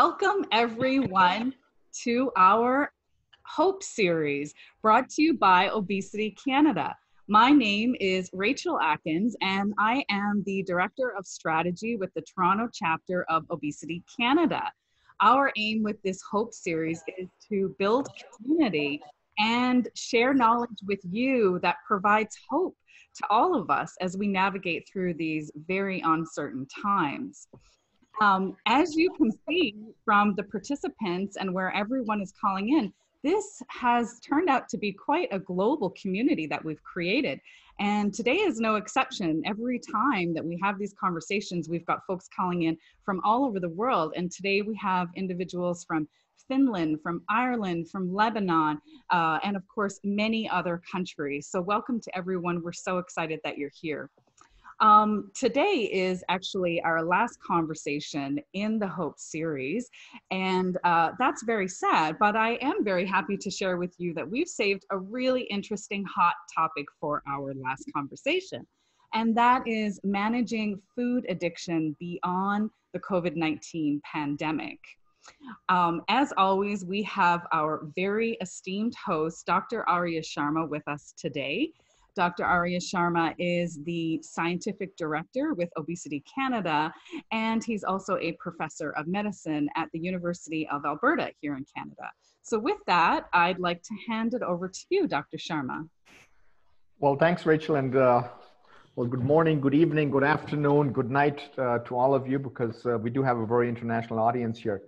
Welcome everyone to our HOPE Series, brought to you by Obesity Canada. My name is Rachel Atkins, and I am the Director of Strategy with the Toronto Chapter of Obesity Canada. Our aim with this HOPE Series is to build community and share knowledge with you that provides hope to all of us as we navigate through these very uncertain times. As you can see from the participants and where everyone is calling in, this has turned out to be quite a global community that we've created. And today is no exception. Every time that we have these conversations, we've got folks calling in from all over the world. And today we have individuals from Finland, from Ireland, from Lebanon, and of course, many other countries. So welcome to everyone. We're so excited that you're here. Today is actually our last conversation in the HOPE series, and that's very sad, but I am very happy to share with you that we've saved a really interesting hot topic for our last conversation, and that is managing food addiction beyond the COVID-19 pandemic. As always, we have our very esteemed host, Dr. Arya Sharma, with us today. Dr. Arya Sharma is the scientific director with Obesity Canada, and he's also a professor of medicine at the University of Alberta here in Canada. So with that, I'd like to hand it over to you, Dr. Sharma. Well, thanks, Rachel, and well, good morning, good evening, good afternoon, good night to all of you, because we do have a very international audience here.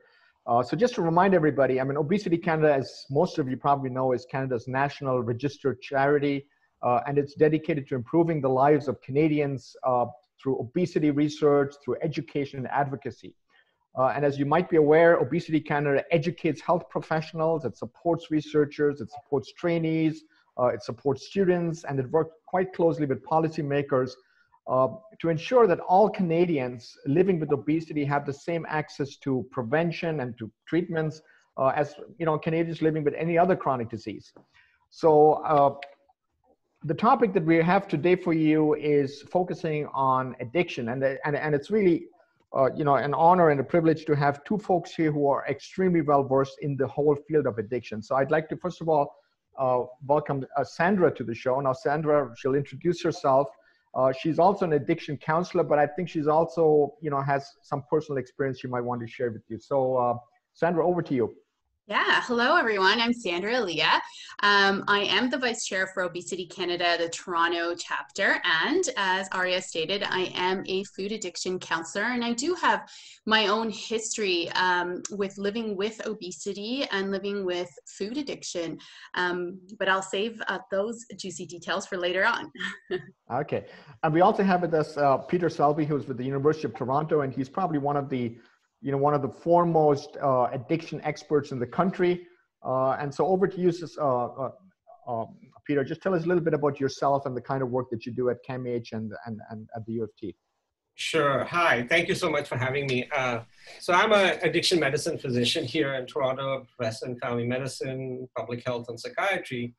So just to remind everybody, I mean, Obesity Canada, as most of you probably know, is Canada's national registered charity. And it's dedicated to improving the lives of Canadians through obesity research, through education and advocacy. And as you might be aware, Obesity Canada educates health professionals, it supports researchers, it supports trainees, it supports students, and it works quite closely with policymakers to ensure that all Canadians living with obesity have the same access to prevention and to treatments as Canadians living with any other chronic disease. So, the topic that we have today for you is focusing on addiction, and it's really an honor and a privilege to have two folks here who are extremely well versed in the whole field of addiction. So I'd like to first of all welcome Sandra to the show. Now Sandra, she'll introduce herself. She's also an addiction counselor, but I think she's also has some personal experience she might want to share with you. So Sandra, over to you. Yeah, hello everyone, I'm Sandra Elia. I am the Vice Chair for Obesity Canada, the Toronto chapter, and as Arya stated, I am a food addiction counselor, and I do have my own history with living with obesity and living with food addiction, but I'll save those juicy details for later on. Okay, and we also have with us Peter Selby, who's with the University of Toronto, and he's probably one of the one of the foremost addiction experts in the country. And so over to you, Peter, just tell us a little bit about yourself and the kind of work that you do at CAMH and at the U of T. Sure. Hi. Thank you so much for having me. So I'm an addiction medicine physician here in Toronto, professor in family medicine, public health, and psychiatry.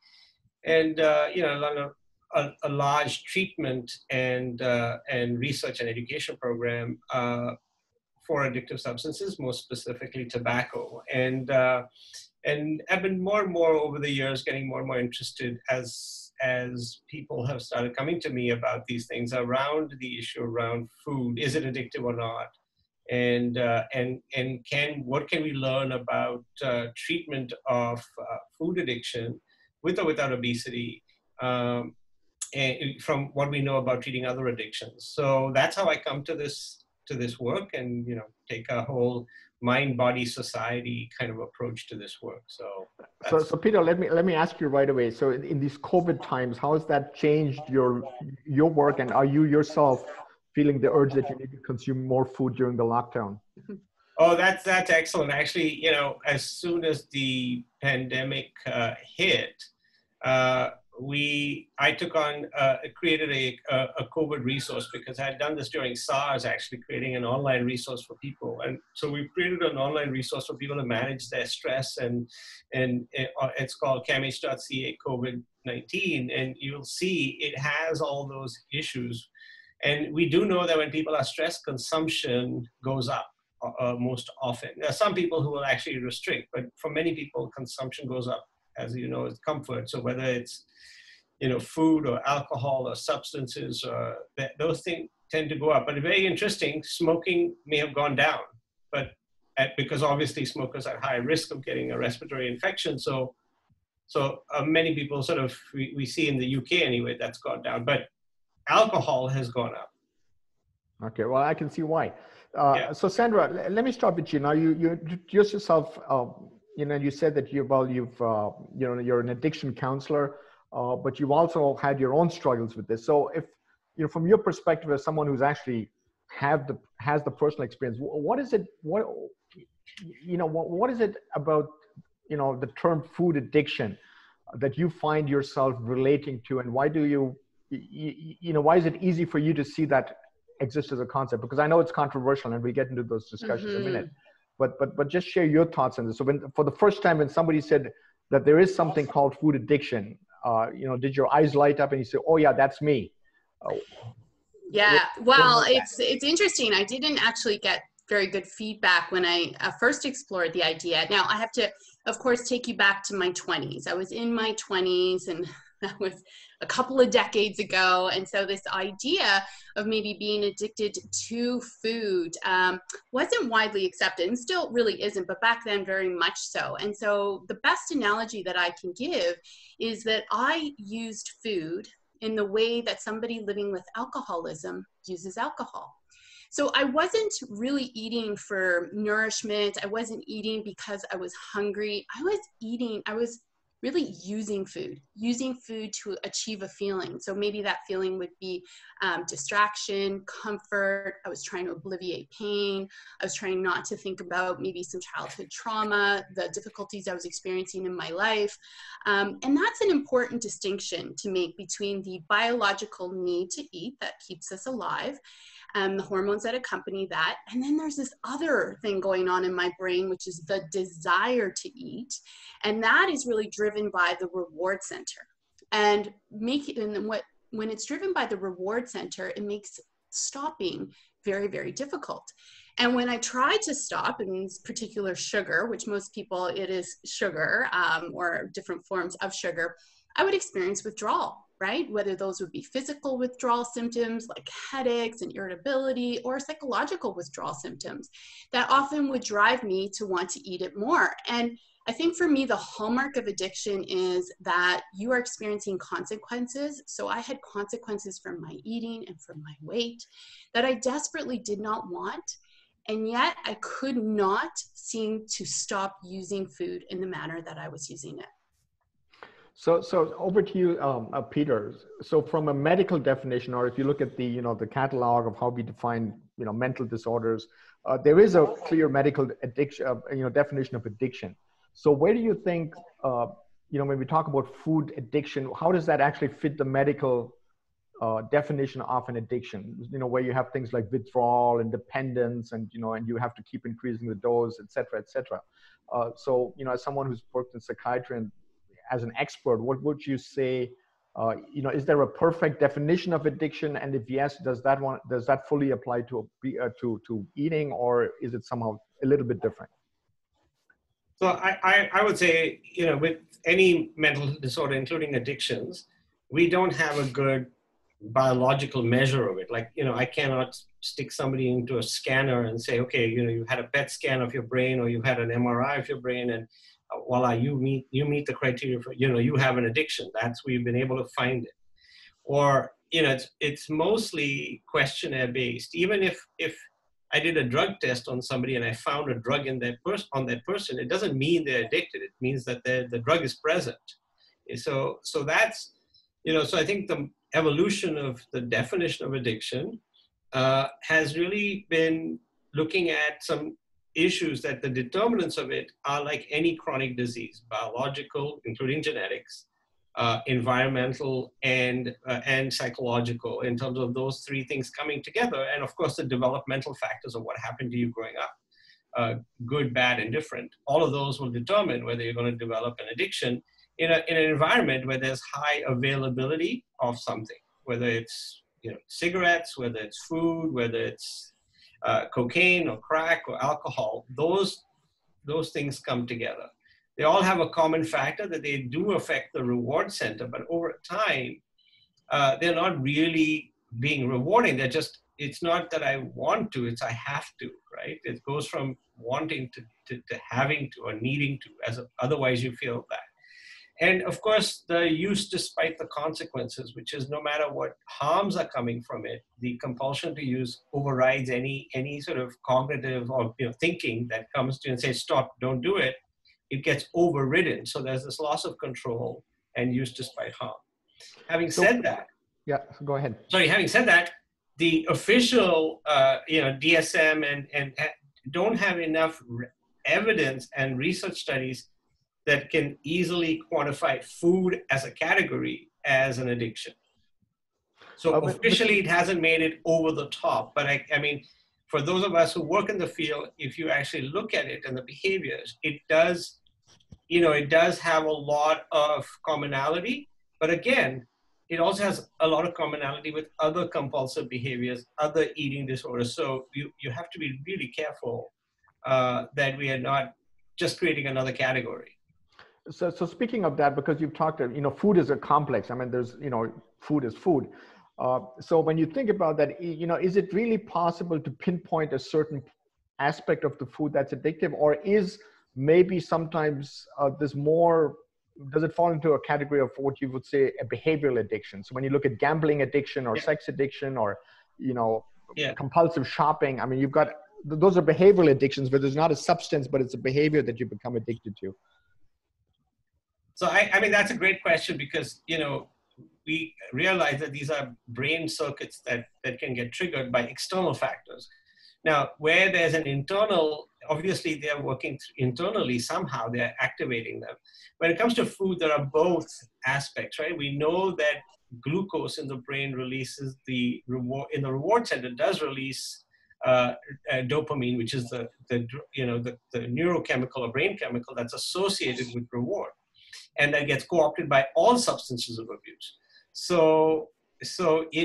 And, a large treatment and research and education program for addictive substances, most specifically tobacco. And I've been more and more over the years getting more and more interested as people have started coming to me about these things around the issue around food. Is it addictive or not? And what can we learn about treatment of food addiction with or without obesity? And from what we know about treating other addictions. So that's how I come to this work, and take a whole mind body society kind of approach to this work. So Peter, let me ask you right away, so in these COVID times, how has that changed your work, and are you yourself feeling the urge that you need to consume more food during the lockdown? Oh, that's excellent. Actually, as soon as the pandemic hit, I took on, created a COVID resource, because I had done this during SARS, actually creating an online resource for people. And so we created an online resource for people to manage their stress, and it's called camh.ca COVID-19. And you'll see it has all those issues. And we do know that when people are stressed, consumption goes up. most often. There are some people who will actually restrict, but for many people, consumption goes up, as you know, with comfort. So whether it's, you know, food or alcohol or substances, those things tend to go up. But very interesting, smoking may have gone down, but because obviously smokers are at high risk of getting a respiratory infection. So many people sort of, we see in the UK anyway, that's gone down, but alcohol has gone up. Okay, well, I can see why. Yeah. So Sandra, let me start with you now. You introduced yourself, you know, you said that you're an addiction counselor, but you've also had your own struggles with this. So if, you know, from your perspective as someone who's actually has the personal experience, what is it, what is it about, you know, the term food addiction that you find yourself relating to, and why do you know, why is it easy for you to see that exist as a concept? Because I know it's controversial and we get into those discussions in a minute, but just share your thoughts on this. So when, for the first time, when somebody said that there is something called food addiction, you know, did your eyes light up and you say, oh yeah, that's me? Yeah, well, it's interesting. I didn't actually get very good feedback when I first explored the idea. Now I have to, of course, take you back to my 20s. I was in my 20s, and that was a couple of decades ago. And so this idea of maybe being addicted to food wasn't widely accepted, and still really isn't, but back then very much so. And so the best analogy that I can give is that I used food in the way that somebody living with alcoholism uses alcohol. So I wasn't really eating for nourishment. I wasn't eating because I was hungry. I was really using food to achieve a feeling. So maybe that feeling would be distraction, comfort. I was trying to obviate pain. I was trying not to think about maybe some childhood trauma, the difficulties I was experiencing in my life. And that's an important distinction to make between the biological need to eat that keeps us alive, the hormones that accompany that. And then there's this other thing going on in my brain, which is the desire to eat. And that is really driven by the reward center. And when it's driven by the reward center, it makes stopping very, very difficult. And when I tried to stop, in particular sugar, which most people, it is sugar or different forms of sugar, I would experience withdrawal. Right? Whether those would be physical withdrawal symptoms like headaches and irritability, or psychological withdrawal symptoms that often would drive me to want to eat it more. And I think for me, the hallmark of addiction is that you are experiencing consequences. So I had consequences from my eating and from my weight that I desperately did not want. And yet I could not seem to stop using food in the manner that I was using it. So over to you, Peter. So from a medical definition, or if you look at the, you know, the catalog of how we define, you know, mental disorders, there is a clear medical addiction, you know, definition of addiction. So where do you think, you know, when we talk about food addiction, how does that actually fit the medical definition of an addiction? You know, where you have things like withdrawal and dependence, and, you know, and you have to keep increasing the dose, et cetera, et cetera. So, you know, as someone who's worked in psychiatry and as an expert, what would you say, you know, is there a perfect definition of addiction? And if yes, does that fully apply to eating, or is it somehow a little bit different? So I would say, you know, with any mental disorder, including addictions, we don't have a good biological measure of it. Like, you know, I cannot stick somebody into a scanner and say, okay, you know, you had a PET scan of your brain, or you had an MRI of your brain, and voila, you meet the criteria for, you know, you have an addiction. That's where you've been able to find it. Or, you know, it's mostly questionnaire based. Even if I did a drug test on somebody and I found a drug in that person, it doesn't mean they're addicted. It means that the drug is present. So that's, you know, so I think the evolution of the definition of addiction has really been looking at some issues that the determinants of it are like any chronic disease, biological, including genetics, environmental, and psychological, in terms of those three things coming together. And of course, the developmental factors of what happened to you growing up, good, bad, and different. All of those will determine whether you're going to develop an addiction in an environment where there's high availability of something, whether it's, you know, cigarettes, whether it's food, whether it's cocaine or crack or alcohol, those things come together. They all have a common factor that they do affect the reward center, but over time, they're not really being rewarding. They're just, it's not that I want to, it's I have to, right? It goes from wanting to having to or needing to, as a, otherwise you feel bad. And of course, the use despite the consequences, which is no matter what harms are coming from it, the compulsion to use overrides any sort of cognitive or thinking that comes to and says, stop, don't do it. It gets overridden. So there's this loss of control and use despite harm. Having said that, yeah, go ahead. Sorry, having said that, the official, DSM and don't have enough evidence and research studies that can easily quantify food as a category as an addiction. So officially, it hasn't made it over the top. But I mean, for those of us who work in the field, if you actually look at it and the behaviors, it does, it does have a lot of commonality. But again, it also has a lot of commonality with other compulsive behaviors, other eating disorders. So you have to be really careful that we are not just creating another category. So speaking of that, because you've talked, food is a complex. I mean, there's, food is food. So when you think about that, is it really possible to pinpoint a certain aspect of the food that's addictive, or is maybe sometimes there's more, does it fall into a category of what you would say a behavioral addiction? So when you look at gambling addiction or sex addiction or, compulsive shopping, I mean, you've got, those are behavioral addictions where there's not a substance, but it's a behavior that you become addicted to. So I mean, that's a great question because, we realize that these are brain circuits that can get triggered by external factors. Now, where there's an internal, obviously they're working internally somehow, they're activating them. When it comes to food, there are both aspects, right? We know that glucose in the brain releases the reward, in the reward center does release dopamine, which is the neurochemical or brain chemical that's associated with reward. And that gets co-opted by all substances of abuse. So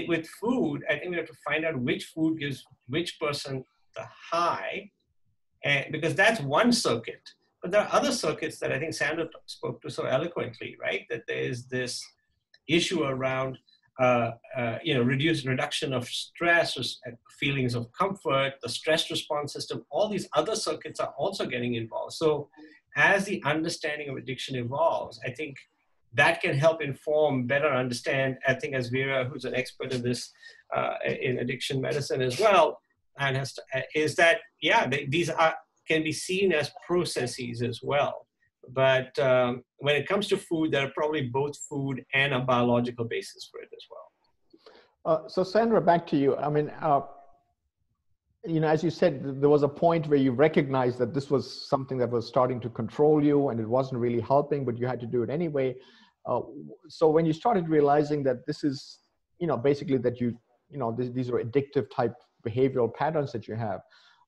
with food, I think we have to find out which food gives which person the high, and because that's one circuit. But there are other circuits that I think Sandra spoke to so eloquently, right? That there is this issue around reduction of stress, feelings of comfort, the stress response system. All these other circuits are also getting involved. So as the understanding of addiction evolves, I think that can help inform, better understand, I think as Vera, who's an expert in this, in addiction medicine as well, and has to, is that, yeah, these are, can be seen as processes as well. But when it comes to food, there are probably both food and a biological basis for it as well. So Sandra, back to you. I mean, as you said, there was a point where you recognized that this was something that was starting to control you and it wasn't really helping, but you had to do it anyway. So when you started realizing that this is, basically that these are addictive type behavioral patterns that you have,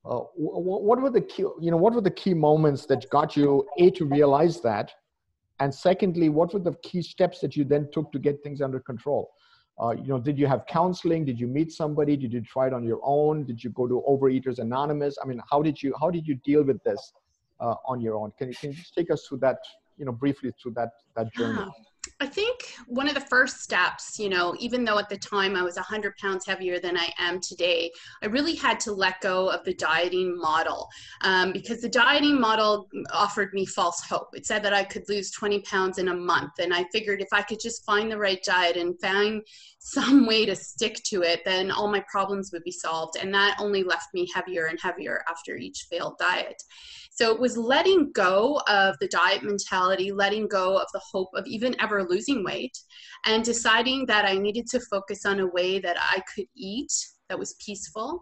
what were the key moments that got you, A, to realize that? And secondly, what were the key steps that you then took to get things under control? Did you have counseling? Did you meet somebody? Did you try it on your own? Did you go to Overeaters Anonymous? I mean, how did you deal with this on your own? Can you just take us through that, briefly through that journey? Yeah. I think one of the first steps, even though at the time I was 100 pounds heavier than I am today, I really had to let go of the dieting model because the dieting model offered me false hope. It said that I could lose 20 pounds in a month. And I figured if I could just find the right diet and find some way to stick to it, then all my problems would be solved. And that only left me heavier and heavier after each failed diet. So it was letting go of the diet mentality, letting go of the hope of even ever losing weight, and deciding that I needed to focus on a way that I could eat that was peaceful,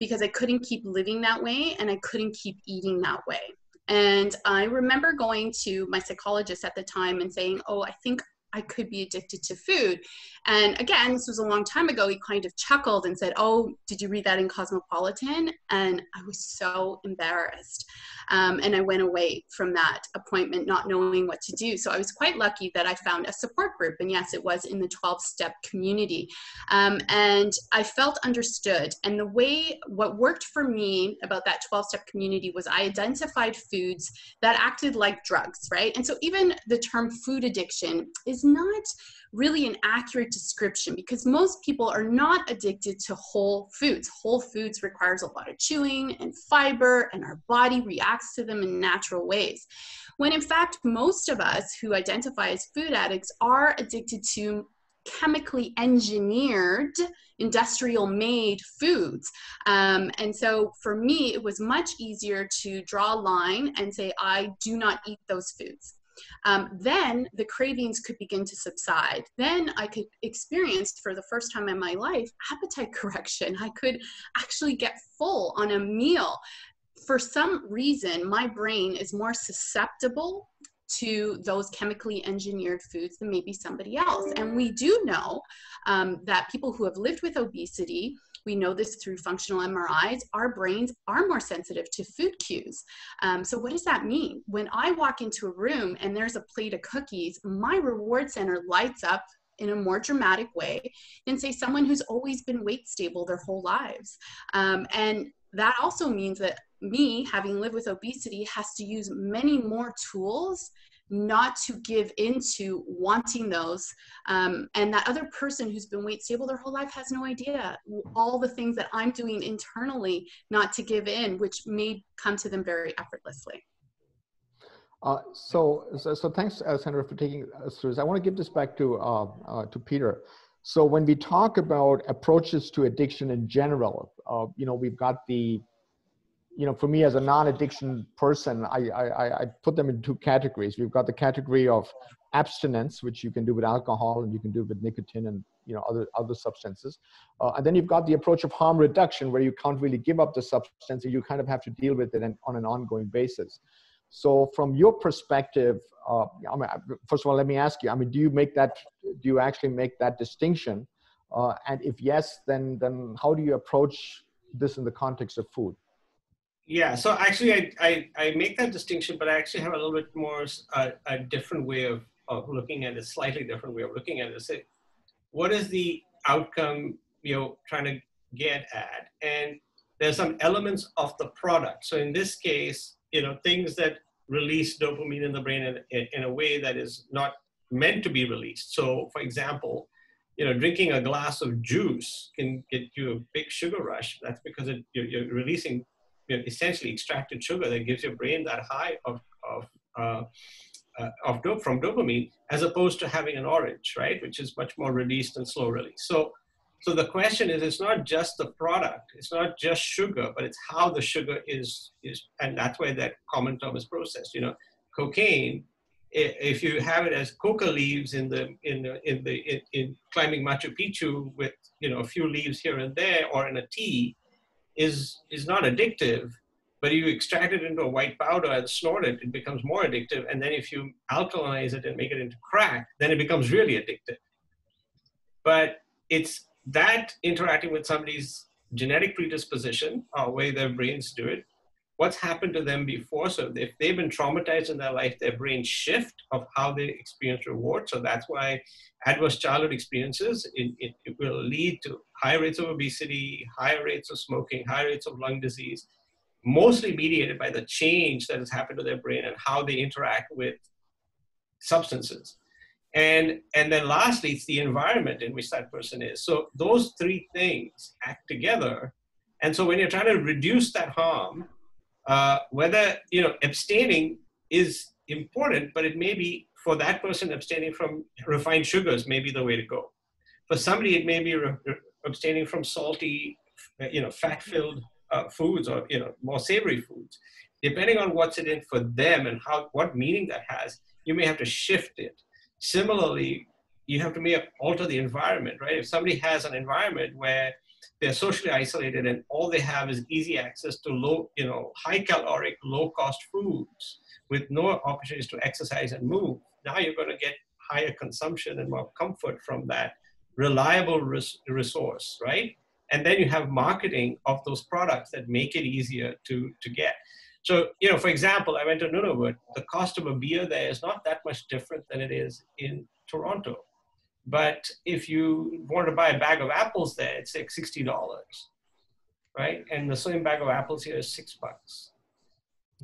because I couldn't keep living that way and I couldn't keep eating that way. And I remember going to my psychologist at the time and saying, oh, I think I could be addicted to food. And again, this was a long time ago. He kind of chuckled and said, oh, did you read that in Cosmopolitan? And I was so embarrassed. And I went away from that appointment not knowing what to do. So I was quite lucky that I found a support group. And yes, it was in the 12-step community. And I felt understood. And the way, what worked for me about that 12-step community was I identified foods that acted like drugs, right? And so even the term food addiction is not really an accurate description, because most people are not addicted to whole foods. Whole foods requires a lot of chewing and fiber, and our body reacts to them in natural ways. When in fact, most of us who identify as food addicts are addicted to chemically engineered, industrial made foods. And so for me, it was much easier to draw a line and say, I do not eat those foods. Then the cravings could begin to subside. Then I could experience for the first time in my life appetite correction. I could actually get full on a meal. For some reason, my brain is more susceptible to those chemically engineered foods than maybe somebody else. And we do know that people who have lived with obesity, we know this through functional MRIs, our brains are more sensitive to food cues. So what does that mean? When I walk into a room and there's a plate of cookies, my reward center lights up in a more dramatic way than, say, someone who's always been weight stable their whole lives. And that also means that me, having lived with obesity, has to use many more tools not to give into wanting those. And that other person who's been weight stable their whole life has no idea all the things that I'm doing internally not to give in, which may come to them very effortlessly. So thanks, Sandra, for taking us through this. I want to give this back to Peter. So when we talk about approaches to addiction in general, you know, we've got the, you know, for me as a non-addiction person, I put them in two categories. We've got the category of abstinence, which you can do with alcohol and you can do with nicotine and, you know, other substances. And then you've got the approach of harm reduction, where you can't really give up the substance and you kind of have to deal with it on an ongoing basis. So from your perspective, I mean, first of all, let me ask you, I mean, do you actually make that distinction? And if yes, then how do you approach this in the context of food? Yeah, so actually I make that distinction, but I actually have a little bit more, a different way of looking at it, slightly different way of looking at it. So what is the outcome, you know, trying to get at? And there's some elements of the product. So in this case, you know, things that release dopamine in the brain in a way that is not meant to be released. So for example, you know, drinking a glass of juice can get you a big sugar rush. That's because you're releasing, you know, essentially extracted sugar that gives your brain that high from dopamine, as opposed to having an orange, right, which is much more released and slow release. So the question is, it's not just the product, it's not just sugar, but it's how the sugar is, and that's why that common term is processed. You know, cocaine, if you have it as coca leaves in climbing Machu Picchu with, you know, a few leaves here and there, or in a tea, is not addictive, but you extract it into a white powder and snort it, it becomes more addictive. And then if you alkalize it and make it into crack, then it becomes really addictive. But it's that interacting with somebody's genetic predisposition, or way their brains do it, what's happened to them before. So if they've been traumatized in their life, their brains shift of how they experience reward. So that's why adverse childhood experiences, it will lead to higher rates of obesity, higher rates of smoking, higher rates of lung disease, mostly mediated by the change that has happened to their brain and how they interact with substances. And then lastly, it's the environment in which that person is. So those three things act together. And so when you're trying to reduce that harm, whether, you know, abstaining is important, but it may be, for that person, abstaining from refined sugars may be the way to go. For somebody, it may be abstaining from salty, you know, fat-filled foods, or, you know, more savory foods. Depending on what's in it for them and how, what meaning that has, you may have to shift it. Similarly, you have to alter the environment, right? If somebody has an environment where they're socially isolated and all they have is easy access to low, you know, high caloric, low cost foods with no opportunities to exercise and move, now you're going to get higher consumption and more comfort from that reliable resource, right? And then you have marketing of those products that make it easier to get. So, you know, for example, I went to Nunavut. The cost of a beer there is not that much different than it is in Toronto. But if you wanted to buy a bag of apples there, it's like $60, right? And the same bag of apples here is $6.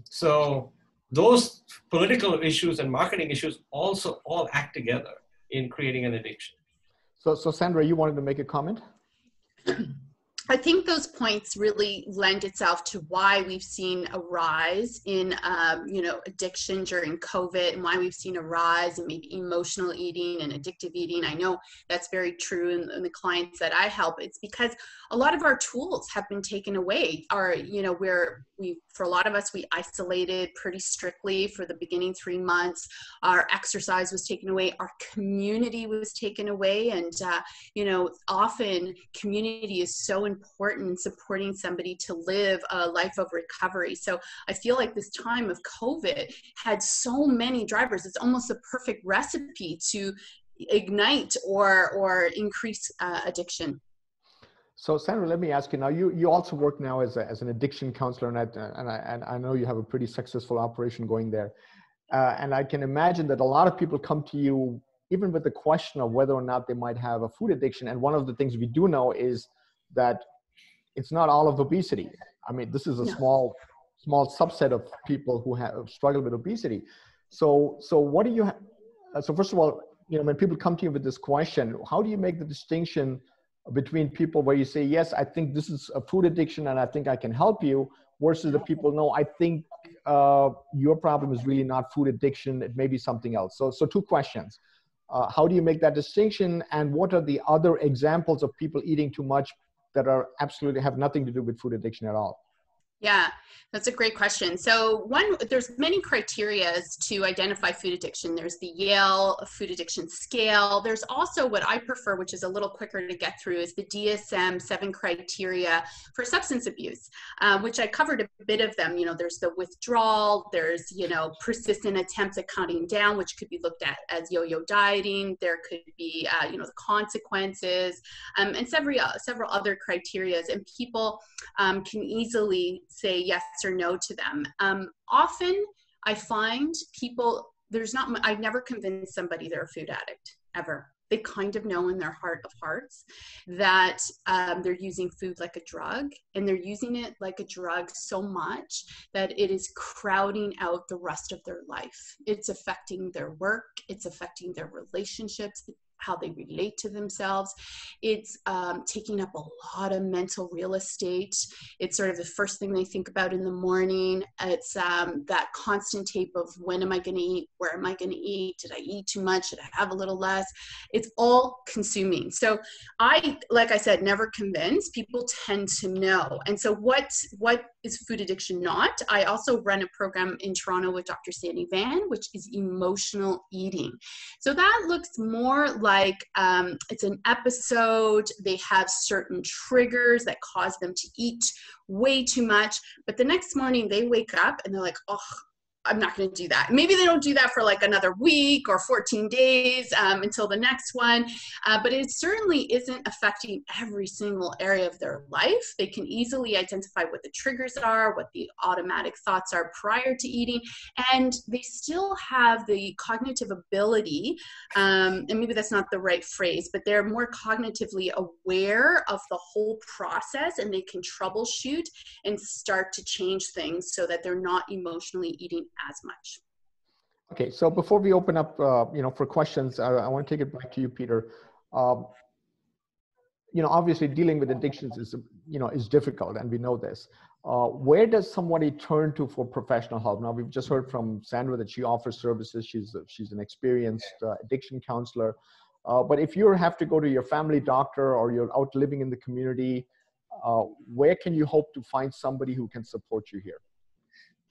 So those political issues and marketing issues also all act together in creating an addiction. So Sandra, you wanted to make a comment? I think those points really lend itself to why we've seen a rise in, you know, addiction during COVID, and why we've seen a rise in maybe emotional eating and addictive eating. I know that's very true in the clients that I help. It's because a lot of our tools have been taken away. Our, you know, for a lot of us, we isolated pretty strictly for the beginning 3 months. Our exercise was taken away. Our community was taken away. And, you know, often community is so important, supporting somebody to live a life of recovery. So I feel like this time of COVID had so many drivers. It's almost a perfect recipe to ignite or increase addiction. So Sandra, let me ask you now, you also work now as an addiction counselor, and I know you have a pretty successful operation going there. And I can imagine that a lot of people come to you even with the question of whether or not they might have a food addiction. And one of the things we do know is that it's not all of obesity. I mean, this is a small subset of people who have struggled with obesity. So what do you, so first of all, you know, when people come to you with this question, how do you make the distinction between people where you say, yes, I think this is a food addiction and I think I can help you, versus the people, no, I think your problem is really not food addiction, it may be something else. So two questions. How do you make that distinction, and what are the other examples of people eating too much that are absolutely have nothing to do with food addiction at all? Yeah, that's a great question. So one, there's many criteria to identify food addiction. There's the Yale food addiction scale. There's also what I prefer, which is a little quicker to get through, is the DSM 7 criteria for substance abuse, which I covered a bit of them. You know, there's the withdrawal, there's, you know, persistent attempts at cutting down, which could be looked at as yo-yo dieting. There could be, you know, the consequences, and several other criteria, and people can easily say yes or no to them. Often I find people, I've never convinced somebody they're a food addict, ever. They kind of know in their heart of hearts that they're using food like a drug, and they're using it like a drug so much that it is crowding out the rest of their life. It's affecting their work, it's affecting their relationships, how they relate to themselves. It's taking up a lot of mental real estate. It's sort of the first thing they think about in the morning. It's that constant tape of when am I gonna eat? Where am I gonna eat? Did I eat too much? Should I have a little less? It's all consuming. So I, like I said, never convinced. People tend to know. And so what is food addiction not? I also run a program in Toronto with Dr. Sandy Van, which is emotional eating. So that looks more like it's an episode. They have certain triggers that cause them to eat way too much, but the next morning they wake up and they're like, oh, I'm not going to do that. Maybe they don't do that for like another week or 14 days until the next one, but it certainly isn't affecting every single area of their life. They can easily identify what the triggers are, what the automatic thoughts are prior to eating, and they still have the cognitive ability, and maybe that's not the right phrase, but they're more cognitively aware of the whole process, and they can troubleshoot and start to change things so that they're not emotionally eating as much. Okay, so before we open up, you know, for questions, I want to take it back to you, Peter. You know, obviously dealing with addictions is, you know, is difficult, and we know this. Where does somebody turn to for professional help? Now, we've just heard from Sandra that she offers services. She's an experienced addiction counselor. But if you have to go to your family doctor or you're out living in the community, where can you hope to find somebody who can support you here?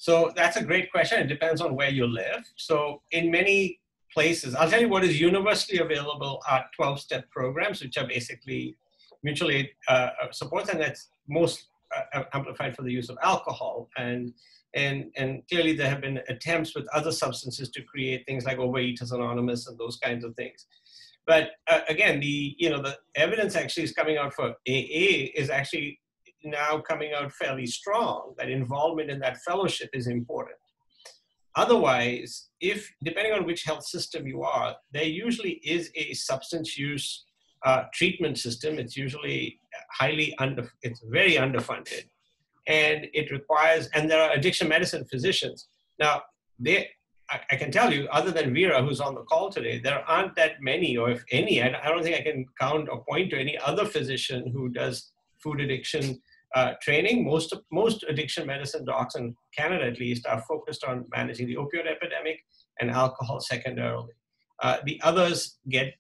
So that's a great question. It depends on where you live. So in many places, I'll tell you what is universally available are 12-step programs, which are basically mutual aid supports, and that's most amplified for the use of alcohol. And clearly there have been attempts with other substances to create things like Overeaters Anonymous and those kinds of things. But again, the evidence actually is coming out for AA is actually now coming out fairly strong, that involvement in that fellowship is important. Otherwise, depending on which health system you are, there usually is a substance use treatment system. It's usually very underfunded, and it requires, and there are addiction medicine physicians. Now, I can tell you, other than Vera, who's on the call today, there aren't that many, or if any, I don't think I can count or point to any other physician who does food addiction training. Most addiction medicine docs in Canada, at least, are focused on managing the opioid epidemic and alcohol secondarily. The others get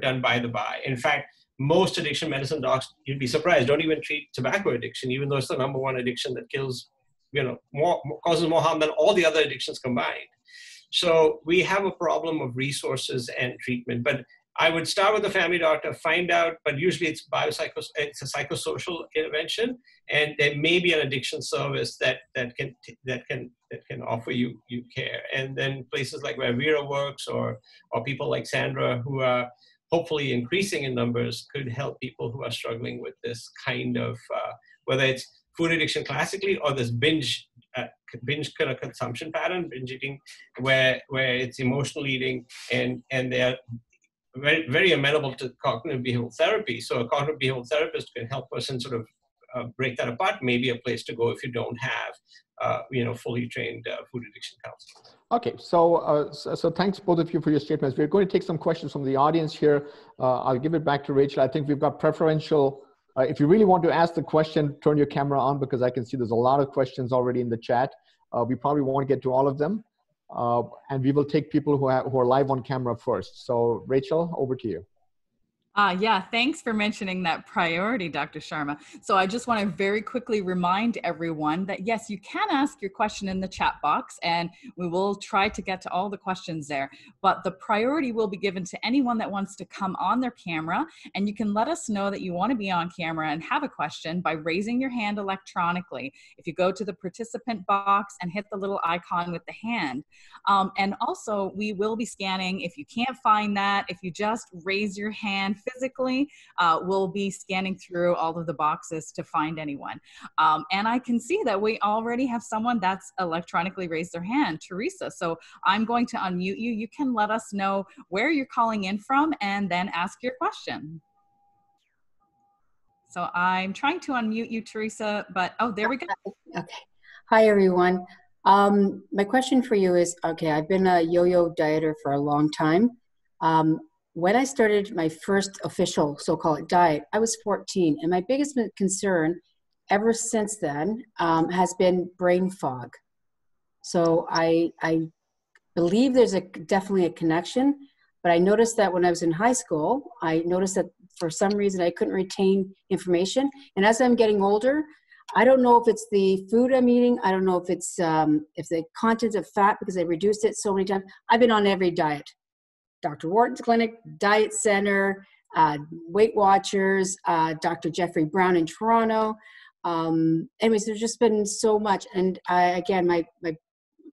done by the by. In fact, most addiction medicine docs, you'd be surprised, don't even treat tobacco addiction, even though it's the #1 addiction that kills, causes more harm than all the other addictions combined. So we have a problem of resources and treatment, but I would start with the family doctor, find out, but usually it's a psychosocial intervention, and there may be an addiction service that can offer you care. And then places like where Vera works, or people like Sandra, who are hopefully increasing in numbers, could help people who are struggling with this kind of whether it's food addiction classically or this binge kind of consumption pattern, binge eating, where it's emotional eating, and they're very, very amenable to cognitive behavioral therapy. So a cognitive behavioral therapist can help us and sort of break that apart. Maybe a place to go if you don't have, fully trained food addiction counselors. Okay, so thanks both of you for your statements. We're going to take some questions from the audience here. I'll give it back to Rachel. I think we've got preferential. If you really want to ask the question, turn your camera on, because I can see there's a lot of questions already in the chat. We probably won't get to all of them. And we will take people who are live on camera first. So Rachel, over to you. Yeah, thanks for mentioning that priority, Dr. Sharma. So I just want to very quickly remind everyone that yes, you can ask your question in the chat box, and we will try to get to all the questions there. But the priority will be given to anyone that wants to come on their camera, and you can let us know that you want to be on camera and have a question by raising your hand electronically. If you go to the participant box and hit the little icon with the hand. And also we will be scanning, if you can't find that, if you just raise your hand physically, we'll be scanning through all of the boxes to find anyone. And I can see that we already have someone that's electronically raised their hand, Teresa. So I'm going to unmute you. You can let us know where you're calling in from and then ask your question. So I'm trying to unmute you, Teresa, but oh, there we go. Okay. Hi, everyone. My question for you is, okay, I've been a yo-yo dieter for a long time. When I started my first official so-called diet, I was 14, and my biggest concern ever since then has been brain fog. So I believe there's definitely a connection, but I noticed that when I was in high school, I noticed that for some reason I couldn't retain information. And as I'm getting older, I don't know if it's the food I'm eating, I don't know if it's if the contents of fat, because I reduced it so many times. I've been on every diet. Dr. Wharton's clinic, Diet Center, Weight Watchers, Dr. Jeffrey Brown in Toronto. Anyways, there's just been so much. And again,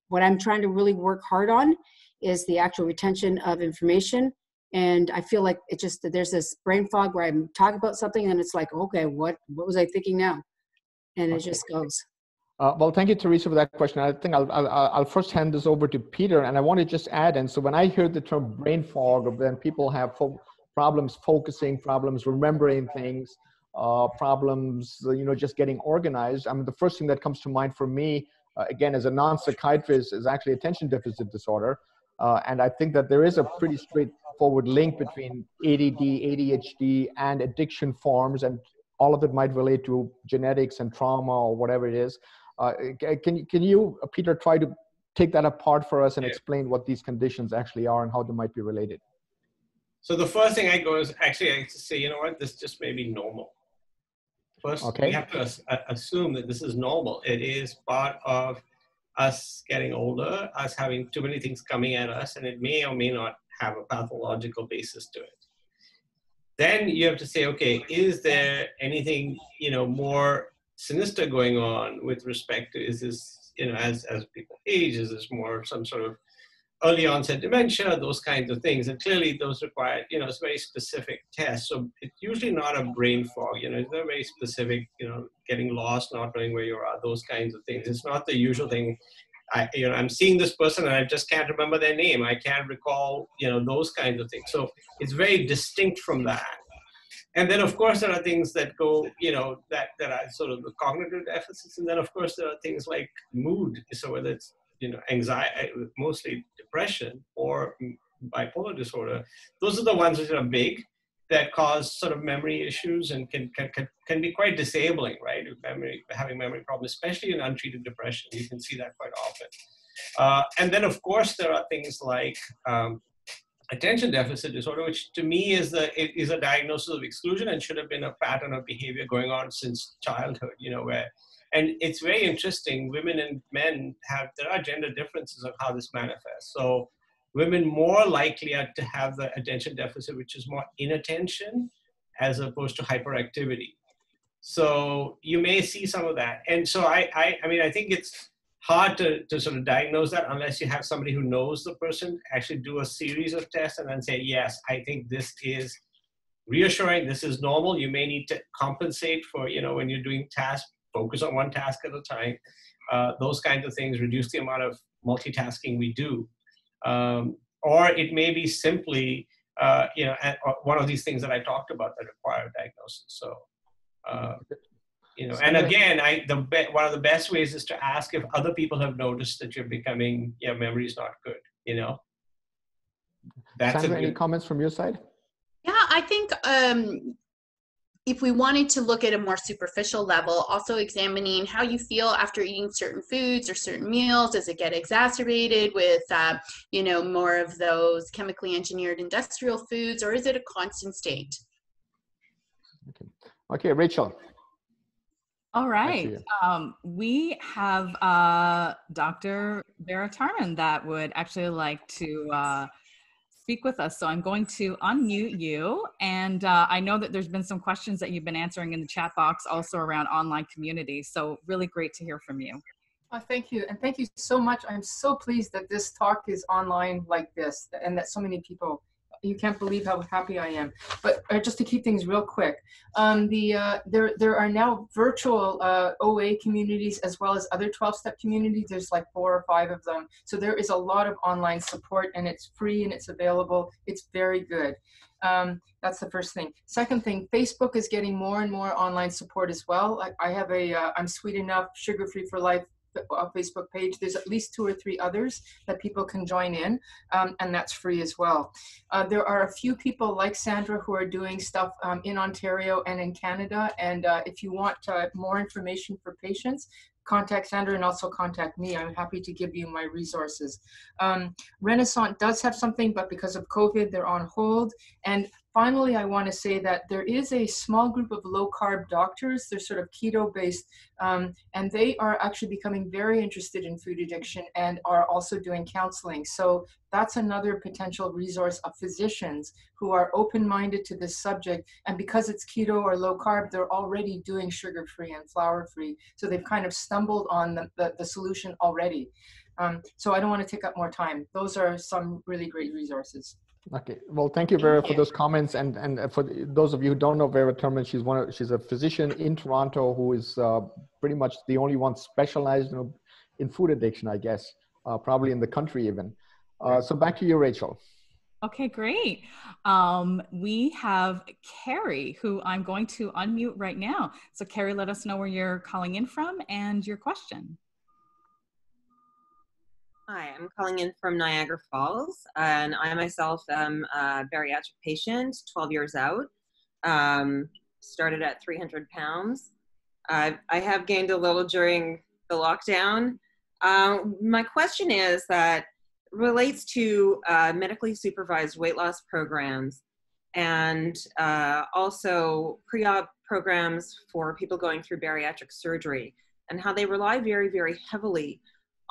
what I'm trying to really work hard on is the actual retention of information. And I feel like it just, there's this brain fog where I'm talking about something and it's like, okay, what was I thinking now? And it just goes. Well, thank you, Teresa, for that question. I think I'll first hand this over to Peter, and I want to just add, and so when I hear the term brain fog, then people have problems focusing, problems remembering things, problems, just getting organized. I mean, the first thing that comes to mind for me, again, as a non-psychiatrist, is actually attention deficit disorder. And I think that there is a pretty straightforward link between ADD, ADHD, and addiction forms, and all of it might relate to genetics and trauma or whatever it is. Can you, Peter, try to take that apart for us and explain what these conditions actually are and how they might be related? So the first thing I go is actually I say, you know what, this just may be normal. First, we have to assume that this is normal. It is part of us getting older, us having too many things coming at us, and it may or may not have a pathological basis to it. Then you have to say, okay, is there anything more sinister going on with respect to, is this, you know, as people age, is this more some sort of early onset dementia, those kinds of things. And clearly those require, you know, it's very specific tests. So it's usually not a brain fog, you know, it's not very specific, you know, getting lost, not knowing where you are, those kinds of things. It's not the usual thing. You know, I'm seeing this person and I just can't remember their name. I can't recall, you know, those kinds of things. So it's very distinct from that. And then, of course, there are things that go, you know, that are sort of the cognitive deficits. And then, of course, there are things like mood. So whether it's, you know, anxiety, mostly depression or bipolar disorder, those are the ones which are big, that cause sort of memory issues and can be quite disabling, right? Having memory problems, especially in untreated depression, you can see that quite often. And then, of course, there are things like attention deficit disorder, which to me is a diagnosis of exclusion and should have been a pattern of behavior going on since childhood, you know, where, and it's very interesting, women and men have, there are gender differences on how this manifests. So women more likely are to have the attention deficit, which is more inattention as opposed to hyperactivity. So you may see some of that. And so I mean, I think it's hard to sort of diagnose that unless you have somebody who knows the person actually do a series of tests and then say, yes, I think this is reassuring. This is normal. You may need to compensate for, you know, when you're doing tasks, focus on one task at a time. Those kinds of things, reduce the amount of multitasking we do. Or it may be simply, you know, one of these things that I talked about that require diagnosis. So, you know, and again, one of the best ways is to ask if other people have noticed that you're becoming, your memory is not good, you know. That's Sandra, any comments from your side? Yeah, I think if we wanted to look at a more superficial level, also examining how you feel after eating certain foods or certain meals. Does it get exacerbated with, you know, more of those chemically engineered industrial foods, or is it a constant state? Okay, Rachel. All right, we have Dr. Vera Tarman that would actually like to speak with us. So I'm going to unmute you. And I know that there's been some questions that you've been answering in the chat box also around online community. So really great to hear from you. Oh, thank you. And thank you so much. I'm so pleased that this talk is online like this and that so many people, you can't believe how happy I am. But just to keep things real quick, there are now virtual OA communities as well as other 12-step communities. There's like 4 or 5 of them. So there is a lot of online support, and it's free and it's available. It's very good. That's the first thing. Second thing, Facebook is getting more and more online support as well. I have a I'm Sweet Enough, Sugar Free for Life Facebook page. There's at least 2 or 3 others that people can join in, and that's free as well. There are a few people like Sandra who are doing stuff in Ontario and in Canada, and if you want more information for patients, contact Sandra and also contact me. I'm happy to give you my resources. Renaissance does have something, but because of COVID, they're on hold. And finally, I want to say that there is a small group of low-carb doctors. They're sort of keto-based, and they are actually becoming very interested in food addiction and are also doing counseling. So that's another potential resource of physicians who are open-minded to this subject. And because it's keto or low-carb, they're already doing sugar-free and flour-free. So they've kind of stumbled on the solution already. So I don't want to take up more time. Those are some really great resources. Okay. Well, thank you, Vera, for those comments. And for those of you who don't know Vera Tarman, she's a physician in Toronto who is pretty much the only one specialized in food addiction, I guess, probably in the country even. So back to you, Rachel. Okay, great. We have Carrie, who I'm going to unmute right now. So Carrie, let us know where you're calling in from and your question. Hi, I'm calling in from Niagara Falls, and I myself am a bariatric patient, 12 years out, started at 300 pounds. I have gained a little during the lockdown. My question is that relates to medically supervised weight loss programs and also pre-op programs for people going through bariatric surgery and how they rely very, very heavily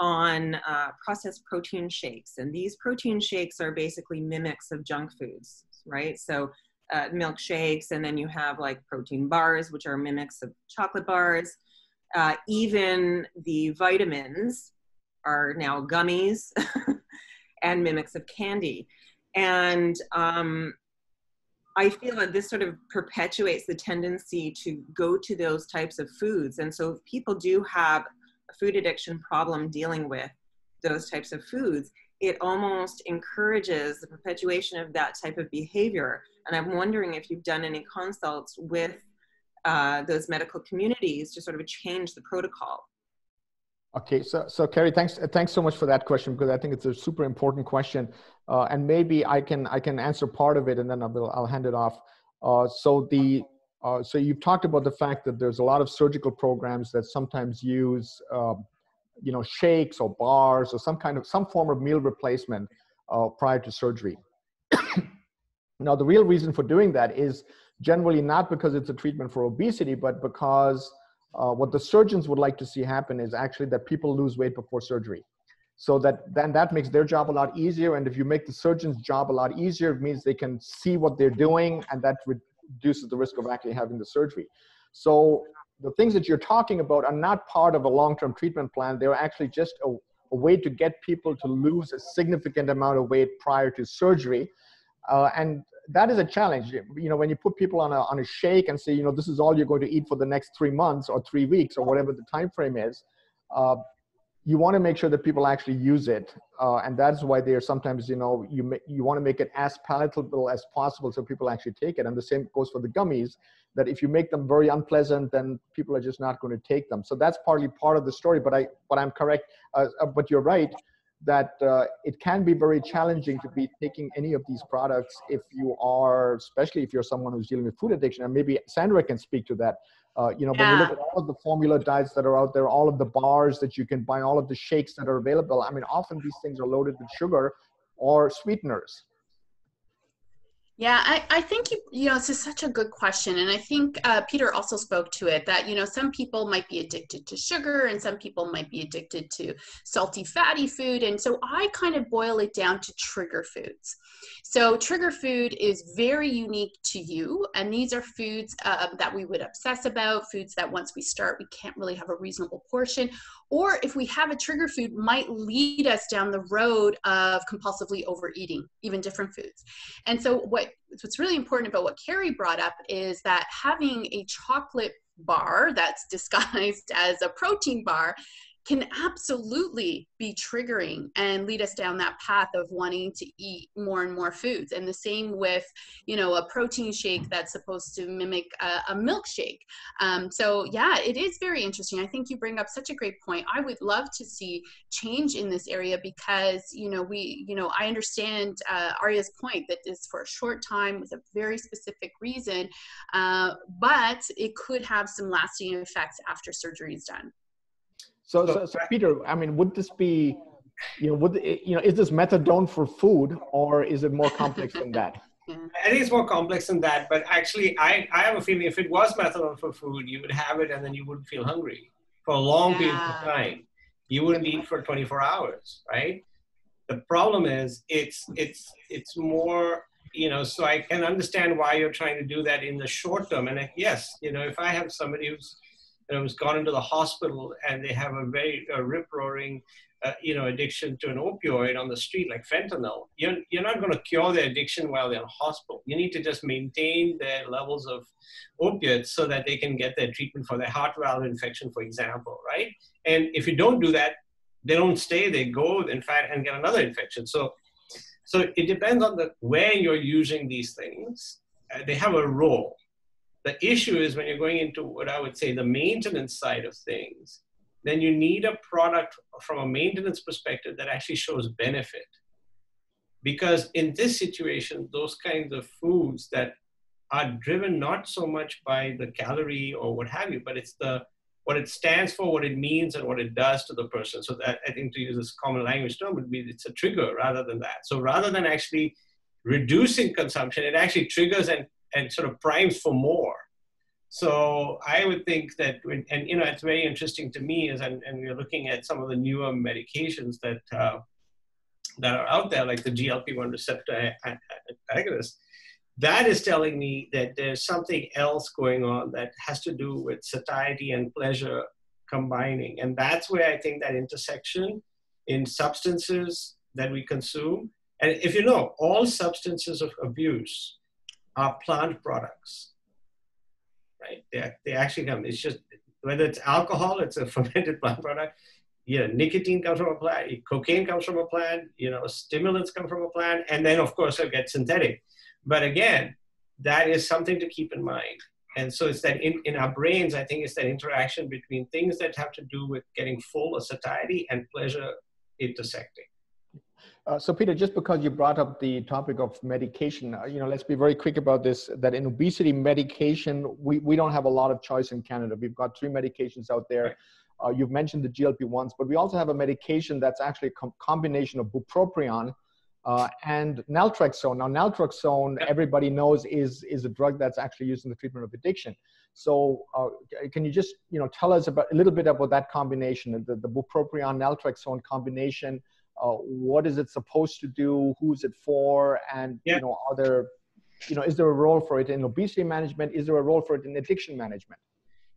on processed protein shakes. And these protein shakes are basically mimics of junk foods, right? So milkshakes, and then you have like protein bars, which are mimics of chocolate bars. Even the vitamins are now gummies and mimics of candy. And I feel that this sort of perpetuates the tendency to go to those types of foods. And so if people do have a food addiction problem dealing with those types of foods, it almost encourages the perpetuation of that type of behavior. And I'm wondering if you've done any consults with those medical communities to sort of change the protocol. Okay, so Carrie, thanks so much for that question, because I think it's a super important question, and maybe I can answer part of it, and then I'll hand it off. So you've talked about the fact that there's a lot of surgical programs that sometimes use shakes or bars or some form of meal replacement prior to surgery. Now, the real reason for doing that is generally not because it's a treatment for obesity, but because what the surgeons would like to see happen is actually that people lose weight before surgery. So that makes their job a lot easier. And if you make the surgeon's job a lot easier, it means they can see what they're doing, and that reduces the risk of actually having the surgery. So the things that you're talking about are not part of a long-term treatment plan. They're actually just a way to get people to lose a significant amount of weight prior to surgery. And that is a challenge. You know, when you put people on a shake and say, you know, this is all you're going to eat for the next 3 months or 3 weeks or whatever the time frame is, you want to make sure that people actually use it. And that's why they are sometimes, you know, you want to make it as palatable as possible so people actually take it. And the same goes for the gummies, that if you make them very unpleasant, then people are just not going to take them. So that's partly part of the story, but you're right that it can be very challenging to be taking any of these products if you are, especially if you're someone who's dealing with food addiction, and maybe Sandra can speak to that. When you look at all of the formula diets that are out there, all of the bars that you can buy, all of the shakes that are available, I mean, often these things are loaded with sugar or sweeteners. Yeah, I think, this is such a good question. And I think Peter also spoke to it that, some people might be addicted to sugar and some people might be addicted to salty, fatty food. And so I kind of boil it down to trigger foods. So trigger food is very unique to you. And these are foods that we would obsess about, foods that once we start, we can't really have a reasonable portion. Or if we have a trigger food, might lead us down the road of compulsively overeating, even different foods. And so what's really important about what Carrie brought up is that having a chocolate bar that's disguised as a protein bar can absolutely be triggering and lead us down that path of wanting to eat more and more foods. And the same with, a protein shake that's supposed to mimic a milkshake. So yeah, it is very interesting. I think you bring up such a great point. I would love to see change in this area because, I understand Arya's point that it's for a short time with a very specific reason, but it could have some lasting effects after surgery is done. So Peter, I mean, would this be, is this methadone for food, or is it more complex than that? I think it's more complex than that, but actually I have a feeling if it was methadone for food, you would have it and then you wouldn't feel hungry for a long period of time. You wouldn't eat for 24 hours, right? The problem is it's more, so I can understand why you're trying to do that in the short term. And yes, if I have somebody who's gone into the hospital and they have a very rip-roaring, addiction to an opioid on the street like fentanyl, you're not going to cure their addiction while they're in hospital. You need to just maintain their levels of opiates so that they can get their treatment for their heart valve infection, for example, right? And if you don't do that, they don't stay, they go, in fact, and get another infection. So it depends on where you're using these things. They have a role. The issue is when you're going into what I would say the maintenance side of things, then you need a product from a maintenance perspective that actually shows benefit. Because in this situation, those kinds of foods that are driven not so much by the calorie or what have you, but it's what it stands for, what it means, and what it does to the person. So that, I think, to use this common language term, would be it's a trigger rather than that. So rather than actually reducing consumption, it actually triggers and sort of primes for more. So I would think that, it's very interesting to me is, and we're looking at some of the newer medications that are out there, like the GLP-1 receptor agonist, that is telling me that there's something else going on that has to do with satiety and pleasure combining. And that's where I think that intersection in substances that we consume, and if you know, all substances of abuse are plant products, right? They actually come, it's just, whether it's alcohol, it's a fermented plant product. Yeah, nicotine comes from a plant, cocaine comes from a plant, you know, stimulants come from a plant, and then of course I get synthetic. But again, that is something to keep in mind. And so it's that in our brains, I think it's that interaction between things that have to do with getting full or satiety and pleasure intersecting. So Peter, just because you brought up the topic of medication, you know, let's be very quick about this, that in obesity medication, we don't have a lot of choice in Canada. We've got 3 medications out there. Right. You've mentioned the GLP-1s, but we also have a medication that's actually a combination of bupropion and naltrexone. Now, naltrexone, everybody knows, is a drug that's actually used in the treatment of addiction. So can you just, you know, tell us about a little bit about that combination, the bupropion-naltrexone combination? What is it supposed to do? Who's it for? And, you know, are there, you know, is there a role for it in obesity management? Is there a role for it in addiction management?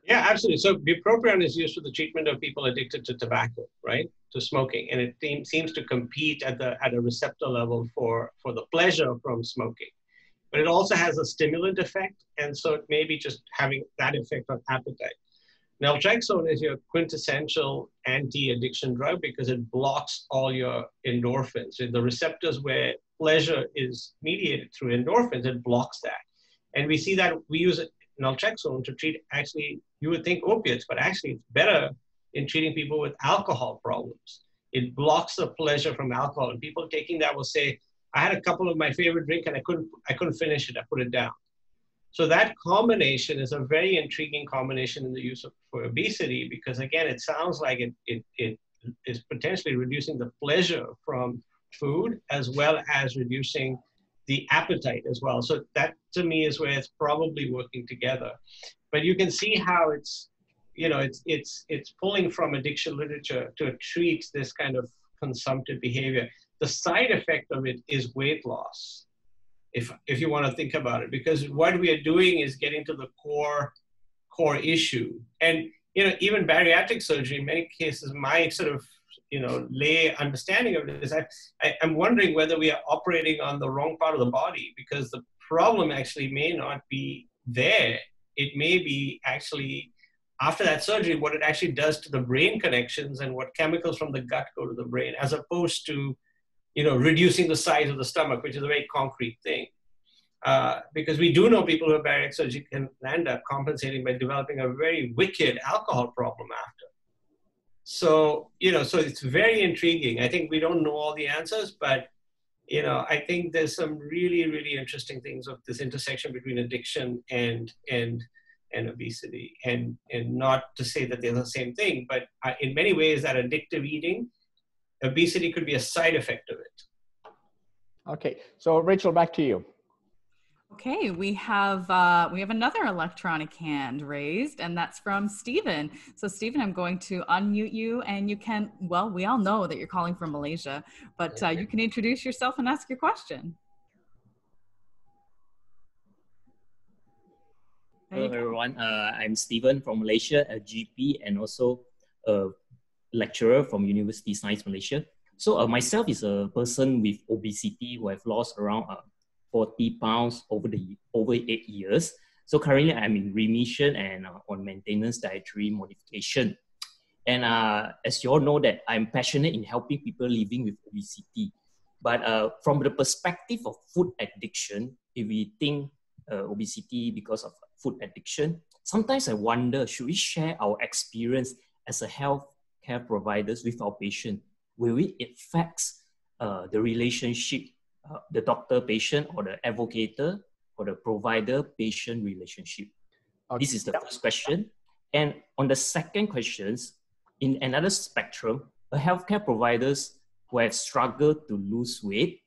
Yeah, absolutely. So bupropion is used for the treatment of people addicted to tobacco, right? To smoking. And it seems to compete at a receptor level for the pleasure from smoking. But it also has a stimulant effect. And so it may be just having that effect on appetite. Naltrexone is your quintessential anti-addiction drug because it blocks all your endorphins. And the receptors where pleasure is mediated through endorphins, it blocks that. And we see that we use naltrexone to treat, actually, you would think opiates, but actually it's better in treating people with alcohol problems. It blocks the pleasure from alcohol. And people taking that will say, I had a couple of my favorite drink and I couldn't finish it, I put it down. So that combination is a very intriguing combination in the use of for obesity because, again, it sounds like it is potentially reducing the pleasure from food as well as reducing the appetite as well. So that, to me, is where it's probably working together. But you can see how it's, you know, it's pulling from addiction literature to treat this kind of consumptive behavior. The side effect of it is weight loss. If you want to think about it, because what we are doing is getting to the core issue. And, you know, even bariatric surgery, in many cases, my sort of, you know, lay understanding of it is I'm wondering whether we are operating on the wrong part of the body because the problem actually may not be there. It may be actually, after that surgery, what it actually does to the brain connections and what chemicals from the gut go to the brain, as opposed to, you know, reducing the size of the stomach, which is a very concrete thing. Because we do know people who have bariatric surgery can end up compensating by developing a very wicked alcohol problem after. So, you know, so it's very intriguing. I think we don't know all the answers, but, you know, I think there's some really, really interesting things of this intersection between addiction and obesity. And not to say that they're the same thing, but in many ways that addictive eating, obesity could be a side effect of it. Okay, so Rachel, back to you. Okay, we have another electronic hand raised, and that's from Stephen. So Stephen, I'm going to unmute you, and you can, well, we all know that you're calling from Malaysia, but you can introduce yourself and ask your question. Hello everyone, I'm Stephen from Malaysia, a GP and also a lecturer from University of Science Malaysia. So myself is a person with obesity who have lost around 40 pounds over 8 years. So currently I'm in remission and on maintenance dietary modification. And as you all know that I'm passionate in helping people living with obesity. But from the perspective of food addiction, if we think obesity because of food addiction, sometimes I wonder, should we share our experience as a health care providers with our patient? Will it affect the relationship, the doctor-patient or the advocator or the provider-patient relationship? Okay. This is the first question. And on the second question, in another spectrum, healthcare providers who have struggled to lose weight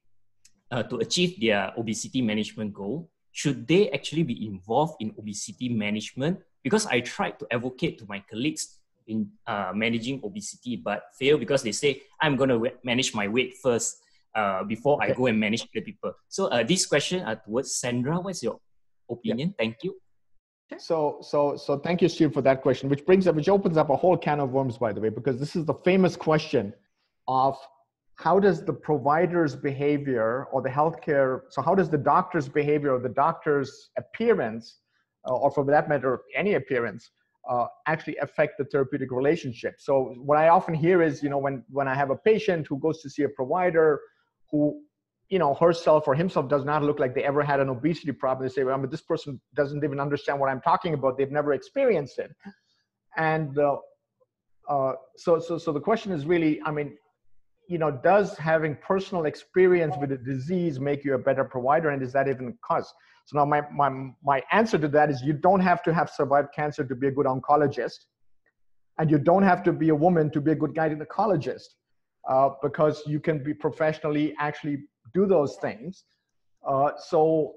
to achieve their obesity management goal, should they actually be involved in obesity management? Because I tried to advocate to my colleagues in managing obesity, but fail because they say, I'm going to manage my weight first before I go and manage the people. So this question towards Sandra, what's your opinion? Thank you. Sure. So thank you, Steve, for that question, which opens up a whole can of worms, by the way, because this is the famous question of how does the provider's behavior or the healthcare, so how does the doctor's behavior or the doctor's appearance, or for that matter, any appearance, actually affect the therapeutic relationship? So what I often hear is, you know, when I have a patient who goes to see a provider who, you know, herself or himself does not look like they ever had an obesity problem, they say, well, but this person doesn't even understand what I'm talking about. They've never experienced it. And so the question is really, I mean, you know, does having personal experience with a disease make you a better provider? And is that even a cause? So now my answer to that is you don't have to have survived cancer to be a good oncologist. And you don't have to be a woman to be a good gynecologist, because you can be professionally actually do those things. So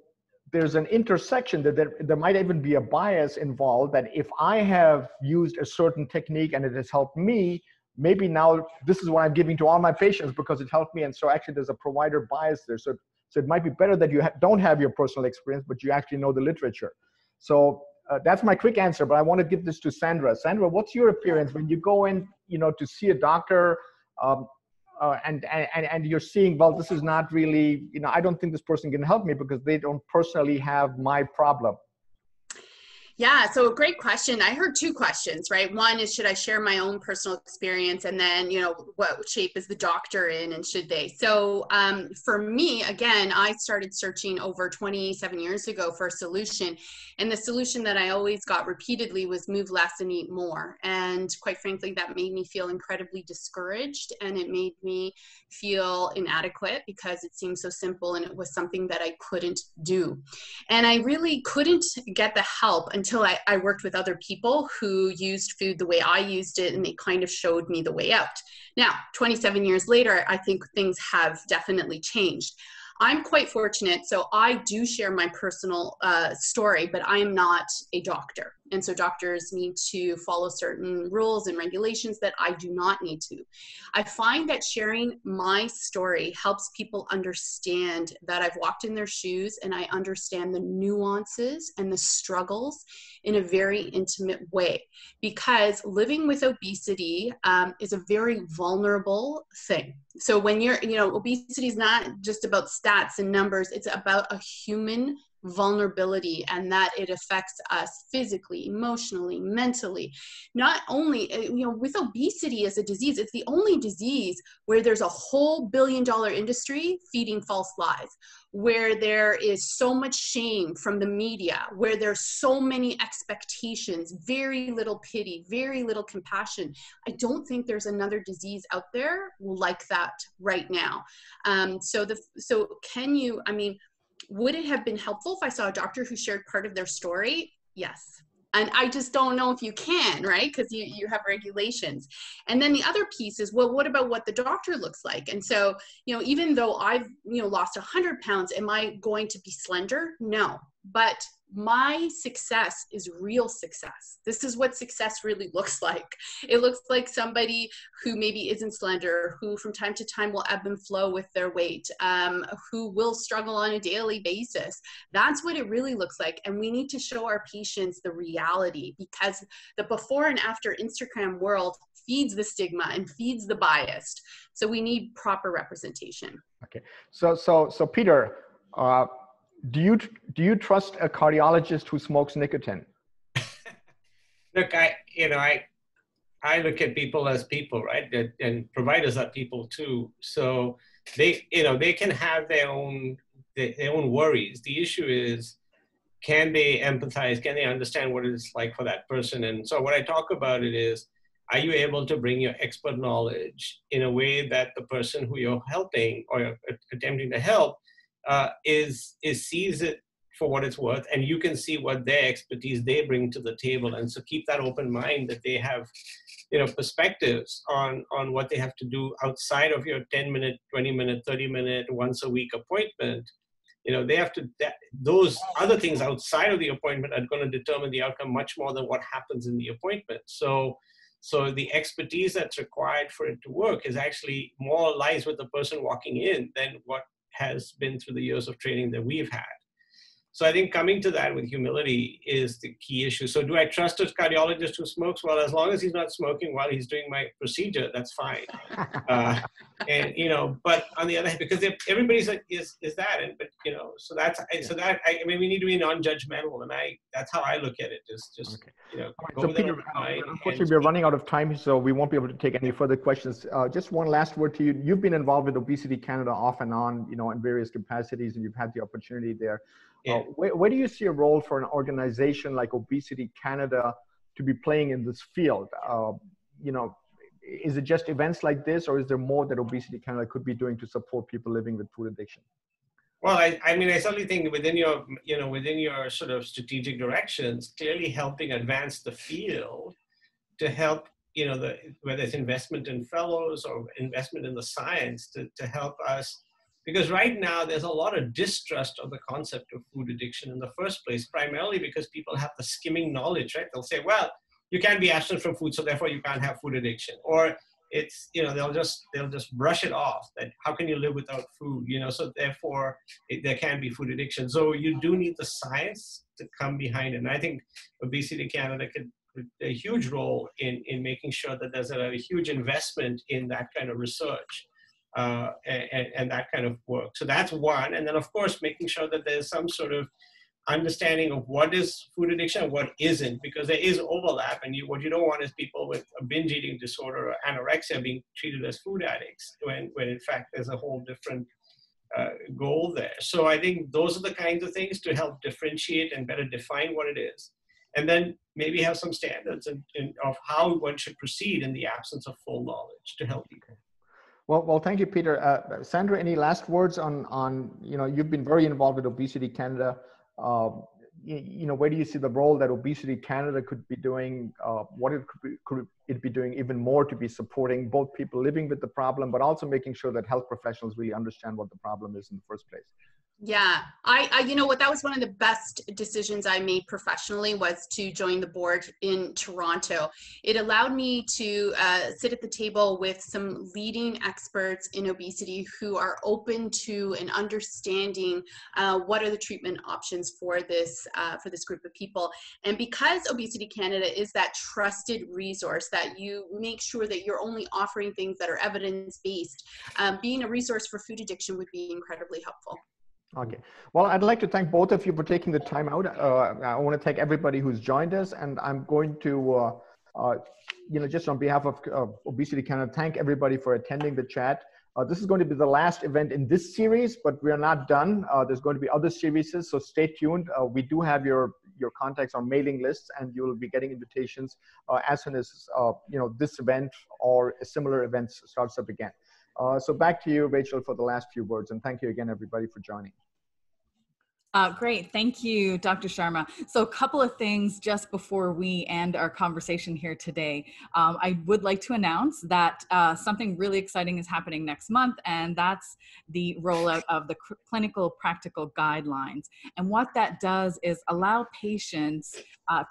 there's an intersection that there might even be a bias involved, that if I have used a certain technique and it has helped me, maybe now this is what I'm giving to all my patients because it helped me. And so actually there's a provider bias there. So it might be better that you don't have your personal experience, but you actually know the literature. So that's my quick answer, but I want to give this to Sandra. Sandra, what's your appearance when you go in, you know, to see a doctor, and you're seeing, well, this is not really, you know, I don't think this person can help me because they don't personally have my problem. Yeah, so a great question. I heard two questions, right? One is, should I share my own personal experience? And then, you know, what shape is the doctor in and should they? So for me, again, I started searching over 27 years ago for a solution. And the solution that I always got repeatedly was move less and eat more. And quite frankly, that made me feel incredibly discouraged. And it made me feel inadequate because it seemed so simple and it was something that I couldn't do. And I really couldn't get the help until I worked with other people who used food the way I used it, and they kind of showed me the way out. Now, 27 years later, I think things have definitely changed. I'm quite fortunate, so I do share my personal story, but I am not a doctor. And so doctors need to follow certain rules and regulations that I do not need to. I find that sharing my story helps people understand that I've walked in their shoes and I understand the nuances and the struggles in a very intimate way, because living with obesity is a very vulnerable thing. So when you're, you know, obesity is not just about stats and numbers, it's about a human vulnerability, and that it affects us physically, emotionally, mentally. Not only, you know, with obesity as a disease, it's the only disease where there's a whole billion-dollar industry feeding false lies, where there is so much shame from the media, where there's so many expectations, very little pity, very little compassion. I don't think there's another disease out there like that right now. Would it have been helpful if I saw a doctor who shared part of their story? Yes. And I just don't know if you can, right? Because you have regulations. And then the other piece is, well, what about what the doctor looks like? And so, you know, even though I've, you know, lost 100 pounds, am I going to be slender? No. But my success is real success. This is what success really looks like. It looks like somebody who maybe isn't slender, who from time to time will ebb and flow with their weight, who will struggle on a daily basis. That's what it really looks like. And we need to show our patients the reality, because the before and after Instagram world feeds the stigma and feeds the biased. So we need proper representation. Okay. So Peter, do you trust a cardiologist who smokes nicotine? Look, I look at people as people, right? And providers are people too. So they can have their own worries. The issue is, can they empathize? Can they understand what it's like for that person? And so what I talk about it is, are you able to bring your expert knowledge in a way that the person who you're helping or you're attempting to help sees it for what it's worth, and you can see what their expertise they bring to the table. And so keep that open mind that they have, you know, perspectives on what they have to do outside of your 10-minute, 20-minute, 30-minute, once a week appointment. You know, they have to, those other things outside of the appointment are going to determine the outcome much more than what happens in the appointment. So the expertise that's required for it to work is actually more lies with the person walking in than what has been through the years of training that we've had. So I think coming to that with humility is the key issue. So do I trust a cardiologist who smokes? Well, as long as he's not smoking while he's doing my procedure, that's fine. And you know, but on the other hand, because everybody's like, is that? And but you know, so that's so that I mean, we need to be non-judgmental, and that's how I look at it. Just okay. You know. Right, so Peter, unfortunately, we're running out of time, so we won't be able to take any further questions. Just one last word to you. You've been involved with Obesity Canada off and on, you know, in various capacities, and you've had the opportunity there. Yeah. Where do you see a role for an organization like Obesity Canada to be playing in this field? You know, is it just events like this, or is there more that Obesity Canada could be doing to support people living with food addiction? Well, I mean, I certainly think within your, you know, within your sort of strategic directions, clearly helping advance the field to help, you know, whether it's investment in fellows or investment in the science to help us. Because right now, there's a lot of distrust of the concept of food addiction in the first place, primarily because people have the skimming knowledge, right? They'll say, well, you can't be abstinent from food, so therefore you can't have food addiction. Or it's, you know, they'll just brush it off, that how can you live without food, you know? So therefore, there can be food addiction. So you do need the science to come behind it. And I think Obesity Canada could play a huge role in making sure that there's a huge investment in that kind of research. And that kind of work. So that's one. And then, of course, making sure that there's some sort of understanding of what is food addiction and what isn't, because there is overlap. And what you don't want is people with a binge eating disorder or anorexia being treated as food addicts, when in fact there's a whole different goal there. So I think those are the kinds of things to help differentiate and better define what it is. And then maybe have some standards of how one should proceed in the absence of full knowledge to help people. Well, thank you, Peter. Sandra, any last words on, you know, you've been very involved with Obesity Canada. You know, where do you see the role that Obesity Canada could be doing? What it could it be doing even more to be supporting both people living with the problem, but also making sure that health professionals really understand what the problem is in the first place? Yeah, I you know what, that was one of the best decisions I made professionally, was to join the board in Toronto. It allowed me to sit at the table with some leading experts in obesity who are open to and understanding what are the treatment options for this group of people. And because Obesity Canada is that trusted resource that you make sure that you're only offering things that are evidence-based, being a resource for food addiction would be incredibly helpful. Okay. Well, I'd like to thank both of you for taking the time out. I want to thank everybody who's joined us, and I'm going to, you know, just on behalf of Obesity Canada, thank everybody for attending the chat. This is going to be the last event in this series, but we are not done. There's going to be other series, so stay tuned. We do have your contacts on mailing lists, and you will be getting invitations as soon as, you know, this event or a similar event starts up again. So back to you, Rachel, for the last few words, and thank you again, everybody, for joining. Great. Thank you, Dr. Sharma. So a couple of things just before we end our conversation here today. I would like to announce that something really exciting is happening next month, and that's the rollout of the clinical practical guidelines. And what that does is allow patients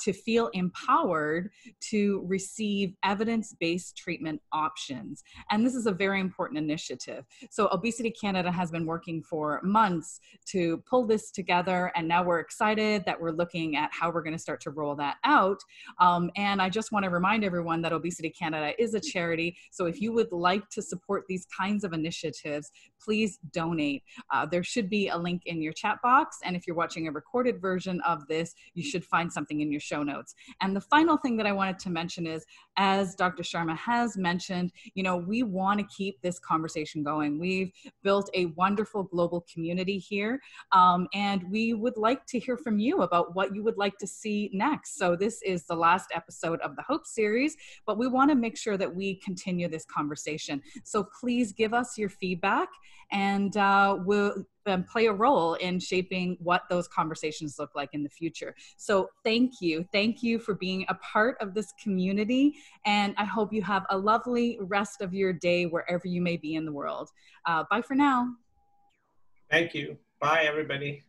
to feel empowered to receive evidence-based treatment options. And this is a very important initiative. So Obesity Canada has been working for months to pull this together. And now we're excited that we're looking at how we're going to start to roll that out. And I just want to remind everyone that Obesity Canada is a charity. So if you would like to support these kinds of initiatives, please donate. There should be a link in your chat box. And if you're watching a recorded version of this, you should find something in your show notes. And the final thing that I wanted to mention is, as Dr. Sharma has mentioned, you know, we want to keep this conversation going. We've built a wonderful global community here. And we would like to hear from you about what you would like to see next. So this is the last episode of the HOPE series, but we want to make sure that we continue this conversation. So please give us your feedback, and we'll play a role in shaping what those conversations look like in the future. So thank you. Thank you for being a part of this community. And I hope you have a lovely rest of your day wherever you may be in the world. Bye for now. Thank you. Bye, everybody.